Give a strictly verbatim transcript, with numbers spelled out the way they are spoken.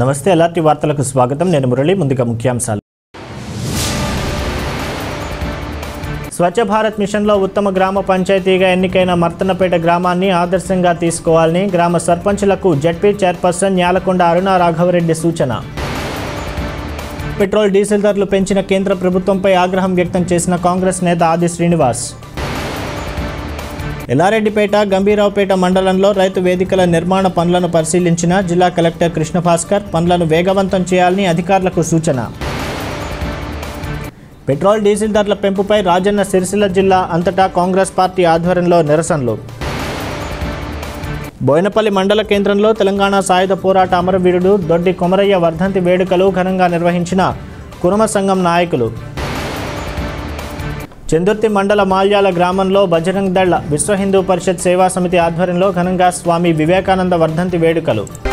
నమస్తే ఎల్ఆర్టీ వార్తలకు స్వాగతం నేను మురళి ముందుగా ముఖ్యాంశాలు స్వచ్ఛ భారత్ మిషన్ లో ఉత్తమ గ్రామ పంచాయతీగా ఎన్నికైన మర్తనపేట గ్రామాన్ని ఆదర్శంగా తీసుకోవాలని గ్రామ సర్పంచులకు జెడ్పీ చైర్పర్సన్ న్యాలకొండ అరుణ రాఘవరెడ్డి సూచన పెట్రోల్ డీజిల్ ధరలు పెంచిన కేంద్ర ప్రభుత్వంపై ఆగ్రహం వ్యక్తం చేసిన కాంగ్రెస్ నేత ఆది శ్రీనివాస్ ఎల్లారెడ్డిపేట గంభీరావుపేట మండలంలో రైతు వేదికల నిర్మాణ పనులను పరిశీలించిన జిల్లా కలెక్టర్ కృష్ణభాస్కర్ పనులను వేగవంతం చేయాలని అధికారులకు సూచన పెట్రోల్ డీజిల్ ధరల పెంపుపై రాజన్న సిరిసిల్ల జిల్లా అంతటా కాంగ్రెస్ పార్టీ ఆధ్వర్యంలో నిరసనలు బోయినపల్లి మండల కేంద్రంలో తెలంగాణ సాయుధ పోరాట అమరవీరుడు దొడ్డి కొమరయ్య వర్ధంతి వేడుకలు ఘనంగా నిర్వహించిన కురుమ సంఘం నాయకులు చందుర్తి మండల మాల్యాల గ్రామంలో బజరంగ్ దళ విశ్వ హిందూ పరిషత్ సేవా సమితి ఆధ్వర్యంలో ఘనంగా స్వామి వివేకానంద వర్ధంతి వేడుకలు